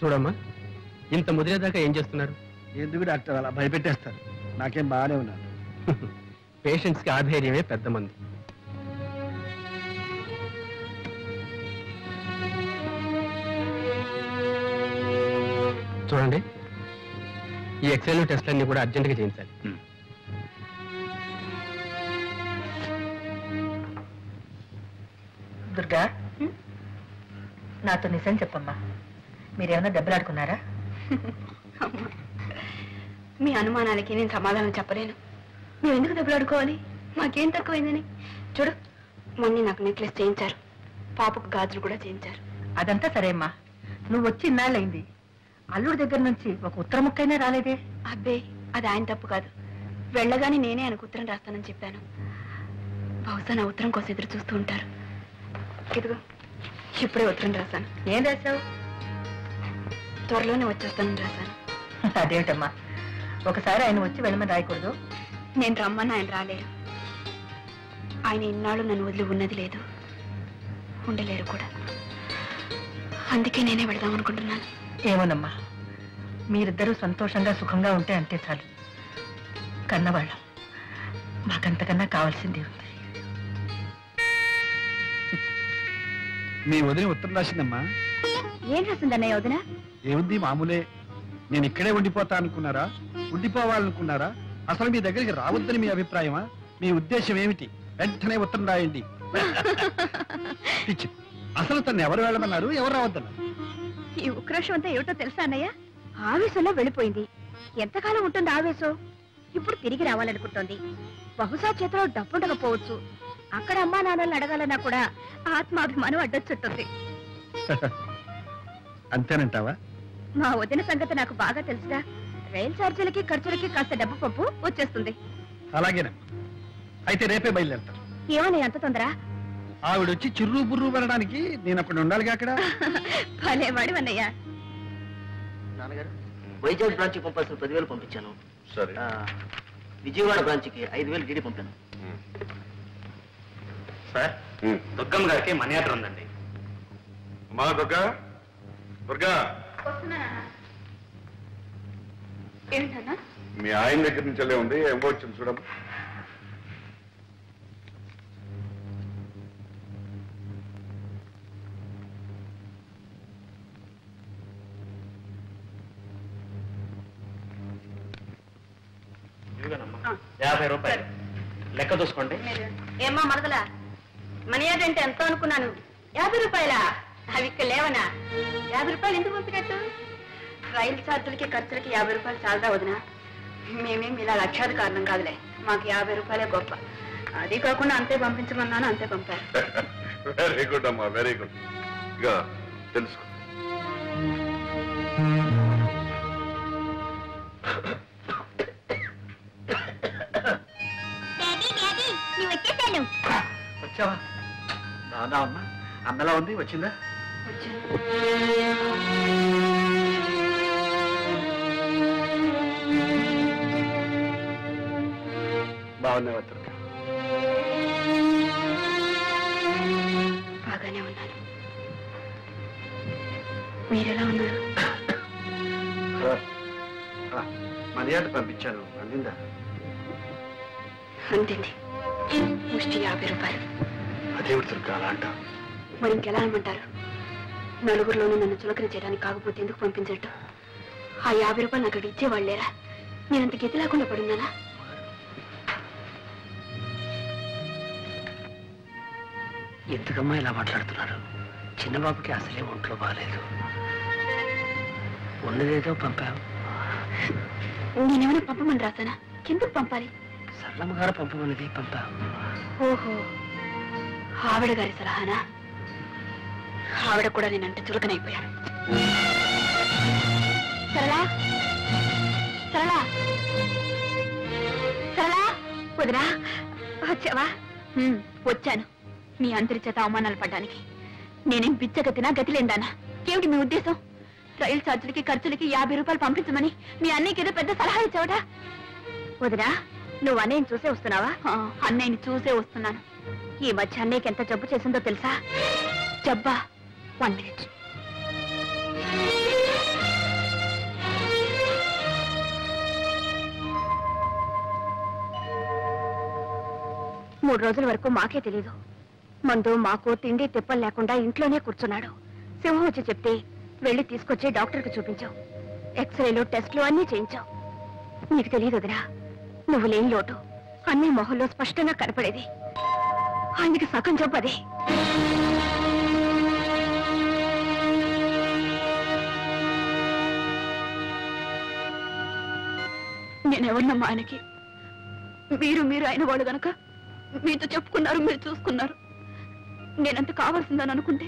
చూడమ్మా, ఇంత ముదిరేదాకా ఏం చేస్తున్నారు? ఎందుకు డాక్టర్ అలా భయపెట్టేస్తారు? నాకేం బాగానే ఉన్నాను. పేషెంట్స్కి ఆధైర్యమే పెద్ద మంది. చూడండి, ఈ ఎక్స్రేలు టెస్ట్లన్నీ కూడా అర్జెంటుగా చేయించాలి. దుర్గా, నాతో నిజం చెప్పమ్మా, మీరేమన్నా దెబ్బలాడుకున్నారా? మీ అనుమానాలకి నేను సమాధానం చెప్పలేను. మేము ఎందుకు దెబ్బలాడుకోవాలి? మాకేం తక్కువైందని? చూడు, మొన్న నాకు నెక్లెస్ చేయించారు, పాపకు గాజులు కూడా చేయించారు. అదంతా సరేమ్మా, నువ్వు వచ్చి ఇన్నాళ్ళైంది, అల్లుడి దగ్గర నుంచి ఒక ఉత్తర ముక్కైనా రాలేదే? అబ్బే, అది ఆయన తప్పు కాదు. వెళ్ళగానే నేనే ఆయనకు ఉత్తరం రాస్తానని చెప్పాను. బహుశా నా ఉత్తరం కోసం ఎదురు చూస్తూ ఉంటారు. ఇదిగో, ఇప్పుడే ఉత్తరం రాశాను. ఏం రాశావు? త్వరలోనే వచ్చేస్తానని రాశాను. అదేమిటమ్మా, ఒకసారి ఆయన వచ్చి వెళ్ళమని రాయకూడదు? నేను రమ్మని ఆయన రాలేరు. ఆయన ఇన్నాళ్ళు నన్ను వదిలి ఉన్నది లేదు, ఉండలేరు కూడా. అందుకే నేనే వెళదాం అనుకుంటున్నాను. ఏమోనమ్మా, మీరిద్దరూ సంతోషంగా సుఖంగా ఉంటే అంతే చాలు. కన్నవాళ్ళం, మాకంతకన్నా కావాల్సింది ఉంది. మీ వదిన ఉత్తరం రాసిందమ్మా. ఏం రాసిందన్నయ్య వదిన? ఏముంది, మామూలే. నేను ఇక్కడే ఉండిపోతా అనుకున్నారా? ఉండిపోవాలనుకున్నారా? అసలు మీ దగ్గరికి రావద్దని మీ అభిప్రాయమా? మీ ఉద్దేశం ఏమిటి? వెంటనే ఉత్తరం రాయండి. అసలు తను ఎవరు వెళ్ళమన్నారు, ఎవరు రావద్దన్నారు? ఈ ఉక్రోషం అంతా ఏమిటో తెలుసా అన్నయ్య? ఆవేశంలో వెళ్ళిపోయింది. ఎంతకాలం ఉంటుంది ఆవేశం? ఇప్పుడు తిరిగి రావాలనుకుంటోంది. బహుశా చేతిలో డబ్బుండకపోవచ్చు. అక్కడ అమ్మా నాన్నల్ని అడగాలన్నా కూడా ఆత్మాభిమానం అడ్డొచ్చుంటుంది. అంతేనంటావా? మా వదిన సంగతి నాకు బాగా తెలుసుగా. రైలు ఛార్జీలకి ఖర్చులకి కాస్త డబ్బు పప్పు వచ్చేస్తుంది. అయితే రేపే బయలుదేరతాను. ఏమన్నా ఎంత తొందర? ఆవిడొచ్చి చిర్రు బుర్రు పడడానికి నేను అక్కడ ఉండాలిగా. అక్కడ భలేవాడి అన్నయ్యా. నాన్నగారు, వైజాగ్ బ్రాంచ్కి పంపాల్సిన 10,000 పంపించాను. విజయవాడ బ్రాంచ్కి 5,000 డీడీ పంపాను. సార్, దుర్గమ్మ గారికి మనీ ఆర్డర్ ఉందండి. మా దుర్గా, దుర్గా మీ ఆయన దగ్గర నుంచి వెళ్ళే ఉంది. ఏం వచ్చింది చూడము. ₹50 లెక్క చూసుకోండి. ఏమ్మా మరదలా, మనీ ఆర్డర్ అంటే ఎంతో అనుకున్నాను. ₹50? అవి ఇక్కడ లేవనా? ₹50 ఎందుకు పంపినట్టు? రైలు ఛార్జీలకి ఖర్చులకి ₹50 చాలా వదినా. మేమేమి ఇలా లక్ష్యాది కారణం కాదులే, మాకు ₹50 గొప్ప. అది కాకుండా అంతే పంపించమన్నాను, అంతే పంపారు. వెరీ గుడ్ అమ్మా, వెరీ గుడ్. ఇక తెలుసుకో, వచ్చావా? రాదా అమ్మా, అందలా ఉంది. వచ్చిందా? బాగున్నావా దుర్గా? బాగానే ఉన్నాను. మీరెలా ఉన్నారు? మర్యాద పంపించాను, అందిందా? అందింది. ముష్టి ₹50. అదేవిడు దుర్గా అలా అంటా? మరి ఇంకెలా అనమంటారు? నలుగురిలోనూ నన్ను చులకన చేయడానికి కాకపోతే ఎందుకు పంపించట్టు? ఆ ₹50 నాకు అక్కడ ఇచ్చేవాళ్ళేరా? నేనంత గతి లేకుండా పడున్నానా? ఎందుకమ్మా ఇలా మాట్లాడుతున్నారు? చిన్నబాబుకి అసలే ఒంట్లో బాగాలేదు. ఉన్నదేదో పంపావు. నేనేమైనా పంపమని రాసానా? ఎందుకు పంపాలి? సరళమ్మ గారు పంపమన్నది పంపావు. ఓహో, ఆవిడ గారి సలహానా? ఆవిడ కూడా నేనంటే చురుకనైపోయాను. సరళా, సరళా, సరళా వదినా, వచ్చావా? వచ్చాను. మీ అంతరిచేత అవమానాలు పడ్డానికి నేనేం బిచ్చగతినా గతి లేదానా? ఏమిటి మీ ఉద్దేశం? ట్రయల్ ఛార్జీలకి ఖర్చులకి 50 రూపాయలు పంపించమని మీ అన్నయ్యకేదో పెద్ద సలహా ఇచ్చావట. వదినా, నువ్వు అన్నయ్యని చూసే వస్తున్నావా? అన్నయ్యని చూసే వస్తున్నాను. ఈ మధ్య అన్నయ్యకి ఎంత జబ్బు చేసిందో తెలుసా? జబ్బా? 1 minute.3 రోజుల వరకు మాకే తెలీదు. మందు మాకు తిండి తిప్పలు లేకుండా ఇంట్లోనే కూర్చున్నాడు. సింహం వచ్చి చెప్తే వెళ్ళి తీసుకొచ్చి డాక్టర్కి చూపించావు. ఎక్స్రేలు టెస్ట్లు అన్నీ చేయించావు. నీకు తెలియదు వదినా, నువ్వు లేని లోటు అన్ని మొహల్లో స్పష్టంగా కనపడేది. ఆయనకి సగం చెప్పదే. నేనెవరినమ్మా ఆయనకి? మీరు ఆయన వాళ్ళు గనక మీతో చెప్పుకున్నారు, మీరు చూసుకున్నారు. నేనంత కావాల్సిందని అనుకుంటే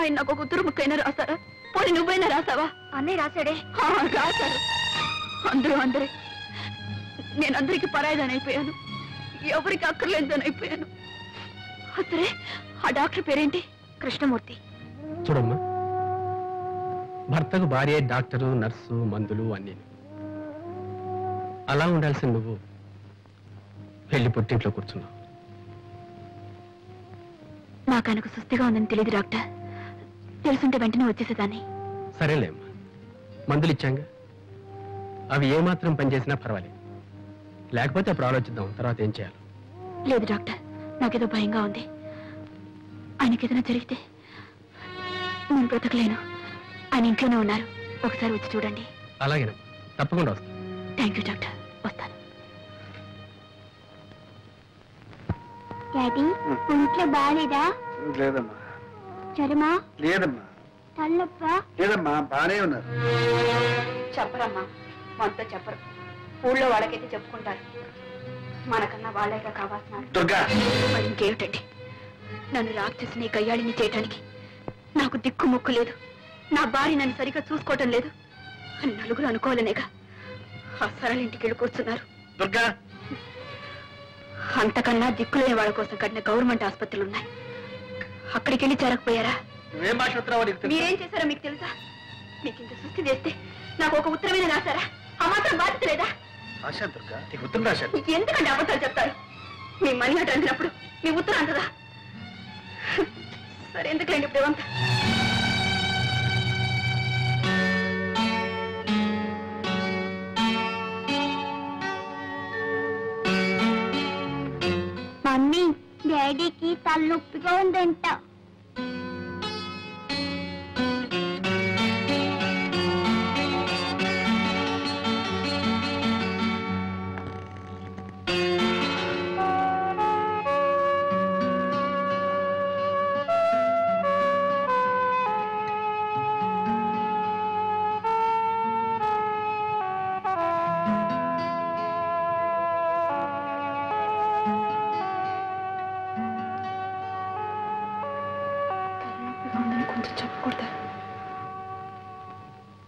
ఆయన నాకు ఒక ఉత్తర ముక్కైనా రాసారా? పోనీ నువ్వైనా రాసావా? అన్నయ్య రాశాడే. రాశారు అందరూ. నేను అందరికీ పరాయిదని అయిపోయాను, ఎవరికి అక్కర్లేదని అయిపోయాను. అసరే ఆ డాక్టర్ పేరేంటి? కృష్ణమూర్తి. చూడమ్మా, భర్తకు భార్య డాక్టరు, నర్సు, మందులు అన్నీ. అలా ఉండాల్సిన నువ్వు వెళ్ళి పొట్టింట్లో కూర్చున్నావు. నాకు ఆయనకు సుస్థిగా ఉందని తెలియదు డాక్టర్. తెలుసుంటే వెంటనే వచ్చేసేదాన్ని. సరేలేమ్మా, మందులు ఇచ్చాంగా, అవి ఏమాత్రం పనిచేసినా పర్వాలేదు. లేకపోతే అప్పుడు ఆలోచిద్దాం తర్వాత ఏం చేయాలి. లేదు డాక్టర్, నాకేదో భయంగా ఉంది. ఆయనకి ఏదైనా జరిగితే నేను బ్రతకలేను. ఆయన ఇంట్లోనే ఉన్నారు, ఒకసారి వచ్చి చూడండి. అలాగేనమ్మా, తప్పకుండా వస్తాను. థ్యాంక్ యూ డాక్టర్, వస్తాను. డాడీ, ఇంట్లో బాగాలేదా? లేదమ్మా. జ్వరమా? లేదమ్మా. తల్లొప్పా? లేదమ్మా, బానే ఉన్నారు. చెప్పరమ్మా, మనతో చెప్పరు. ఊళ్ళో వాళ్ళకైతే చెప్పుకుంటారు, మనకన్నా వాళ్ళేగా కావాల్సిన. దుర్గా, ఇంకేమిటండి నన్ను రాక్షసిని కయ్యాళిని చేయటానికి? నాకు దిక్కు ముక్కు లేదు. నా భార్య నన్ను సరిగా చూసుకోవటం లేదు అని నలుగురు అనుకోవాలనేగా ఆ సరళ ఇంటికి వెళ్ళి కూర్చున్నారు. దుర్గా, అంతకన్నా దిక్కులేని వాళ్ళ కోసం కట్టిన గవర్నమెంట్ ఆసుపత్రులు ఉన్నాయి, అక్కడికి వెళ్ళి చేరకపోయారా? మీరేం చేశారో మీకు తెలుసా? మీకు ఇంత సుస్థి చేస్తే నాకు ఒక ఉత్తరమైన రాశారా? ఆ మాత్రం బాధ్యత లేదా? ఎందుకంటే అబద్ధాలు చెప్తారు? మీ మనీ అటు అందినప్పుడు మీ ఉత్తరం అంతదా? సరే ఎందుకులేండి ఇప్పుడు ఇవంతా. మమ్మీ, డాడీకి తలనొప్పిగా ఉందంట. Çok kurtar.